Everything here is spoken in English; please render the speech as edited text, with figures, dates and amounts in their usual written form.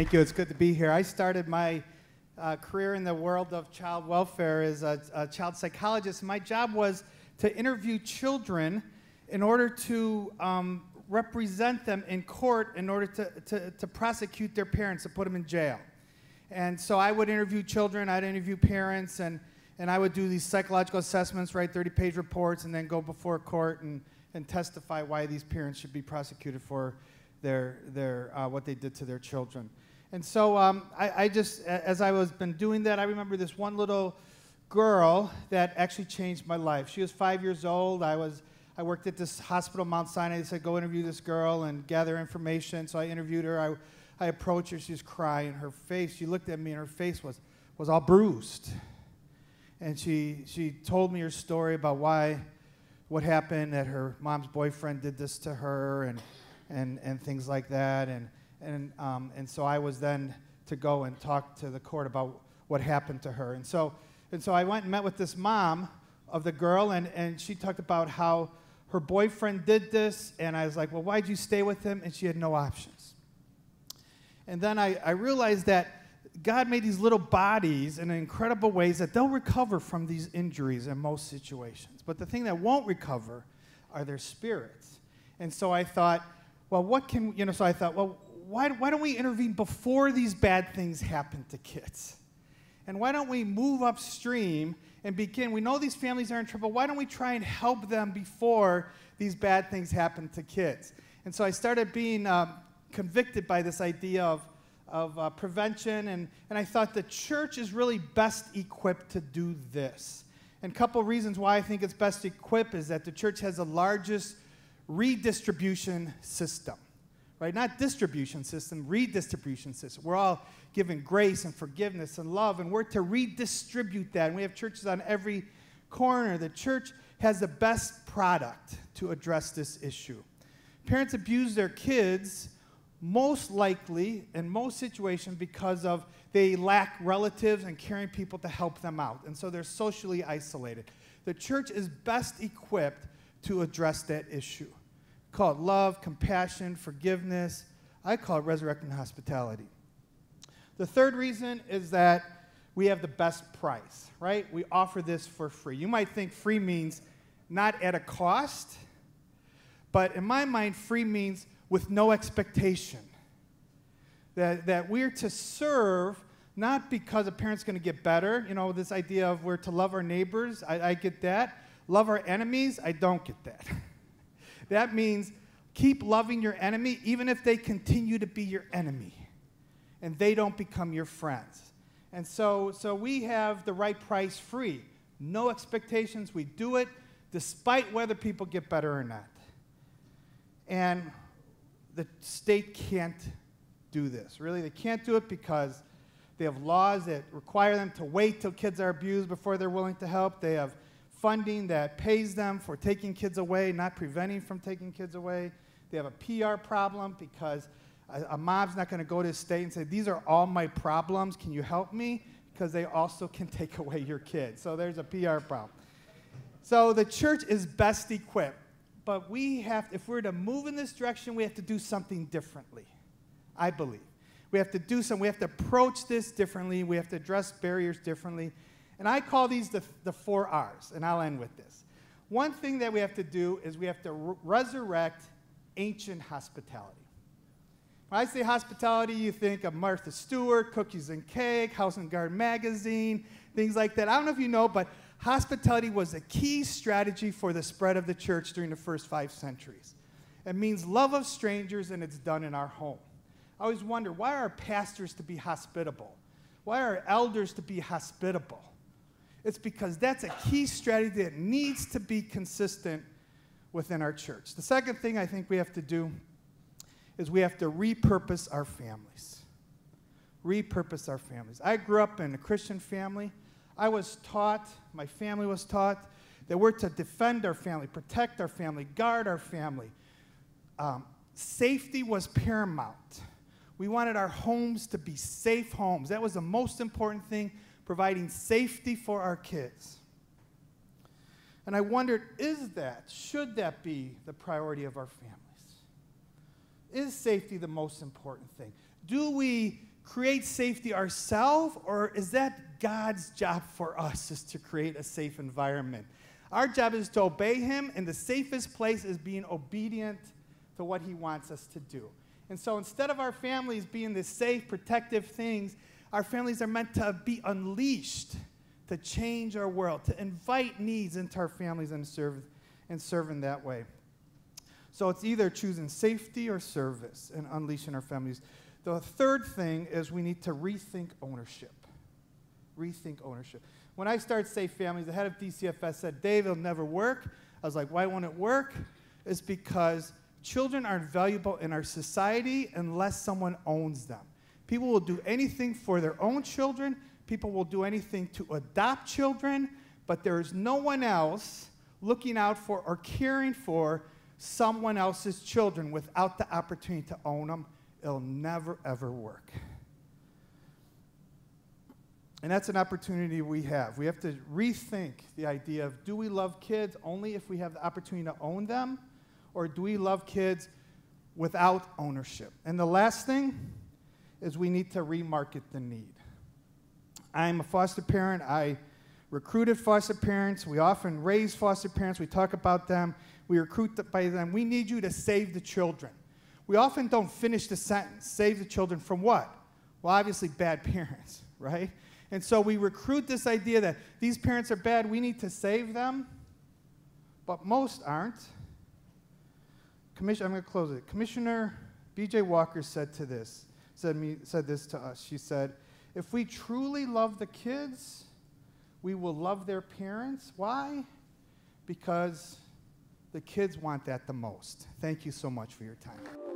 Thank you. It's good to be here. I started my career in the world of child welfare as a child psychologist. My job was to interview children in order to represent them in court in order to prosecute their parents, to put them in jail. And so I would interview children, I'd interview parents, and I would do these psychological assessments, write 30-page reports, and then go before court and testify why these parents should be prosecuted for what they did to their children. And so I just, as I was been doing that, I remember this one little girl that actually changed my life. She was 5 years old. I worked at this hospital, Mount Sinai. They said, go interview this girl and gather information. So I interviewed her. I approached her. She was crying. Her face, she looked at me, and her face was all bruised. And she told me her story about what happened, that her mom's boyfriend did this to her, and things like that. And so I was then to go and talk to the court about what happened to her. And so I went and met with this mom of the girl, and she talked about how her boyfriend did this, and I was like, well, why'd you stay with him? And she had no options. And then I realized that God made these little bodies in incredible ways that they'll recover from these injuries in most situations. But the thing that won't recover are their spirits. And so I thought, well, why don't we intervene before these bad things happen to kids? And why don't we move upstream and begin? We know these families are in trouble. Why don't we try and help them before these bad things happen to kids? And so I started being convicted by this idea of prevention, and I thought the church is really best equipped to do this. And a couple reasons why I think it's best equipped is that the church has the largest redistribution system. Right? Not distribution system, redistribution system. We're all given grace and forgiveness and love, and we're to redistribute that. And we have churches on every corner. The church has the best product to address this issue. Parents abuse their kids most likely in most situations because of they lack relatives and caring people to help them out. And so they're socially isolated. The church is best equipped to address that issue. Call it love, compassion, forgiveness. I call it resurrecting hospitality. The third reason is that we have the best price, right? We offer this for free. You might think free means not at a cost, but in my mind, free means with no expectation. That we're to serve not because a parent's going to get better. You know, this idea of we're to love our neighbors, I get that. Love our enemies, I don't get that. That means keep loving your enemy even if they continue to be your enemy and they don't become your friends. And so we have the right price free. No expectations. We do it despite whether people get better or not. And the state can't do this. Really, they can't do it because they have laws that require them to wait till kids are abused before they're willing to help. They have funding that pays them for taking kids away, not preventing from taking kids away. They have a PR problem because a mom's not going to go to the state and say, these are all my problems, can you help me? Because they also can take away your kids. So there's a PR problem. So the church is best equipped. But we have, if we're to move in this direction, we have to do something differently, I believe. We have to do something. We have to approach this differently. We have to address barriers differently. And I call these the 4 R's, and I'll end with this. One thing that we have to do is we have to resurrect ancient hospitality. When I say hospitality, you think of Martha Stewart, Cookies and Cake, House and Garden Magazine, things like that. I don't know if you know, but hospitality was a key strategy for the spread of the church during the first 5 centuries. It means love of strangers, and it's done in our home. I always wonder, why are pastors to be hospitable? Why are elders to be hospitable? It's because that's a key strategy that needs to be consistent within our church. The second thing I think we have to do is we have to repurpose our families. Repurpose our families. I grew up in a Christian family. I was taught, my family was taught, that we're to defend our family, protect our family, guard our family. Safety was paramount. We wanted our homes to be safe homes. That was the most important thing. Providing safety for our kids. And I wondered, should that be the priority of our families? Is safety the most important thing? Do we create safety ourselves, or is that God's job for us, is to create a safe environment? Our job is to obey him, and the safest place is being obedient to what he wants us to do. And so instead of our families being the safe, protective things, our families are meant to be unleashed to change our world, to invite needs into our families and serve in that way. So it's either choosing safety or service and unleashing our families. The third thing is we need to rethink ownership. Rethink ownership. When I started Safe Families, the head of DCFS said, "Dave, it'll never work." I was like, "Why won't it work?" It's because children are invaluable in our society unless someone owns them. People will do anything for their own children. People will do anything to adopt children. But there is no one else looking out for or caring for someone else's children without the opportunity to own them. It'll never, ever work. And that's an opportunity we have. We have to rethink the idea of, do we love kids only if we have the opportunity to own them? Or do we love kids without ownership? And the last thing is we need to remarket the need. I'm a foster parent. I recruited foster parents. We often raise foster parents. We talk about them. We recruit by them. We need you to save the children. We often don't finish the sentence. Save the children from what? Well, obviously bad parents, right? And so we recruit this idea that these parents are bad. We need to save them. But most aren't. I'm going to close it. Commissioner B.J. Walker said this to us. She said, "If we truly love the kids, we will love their parents." Why? Because the kids want that the most. Thank you so much for your time.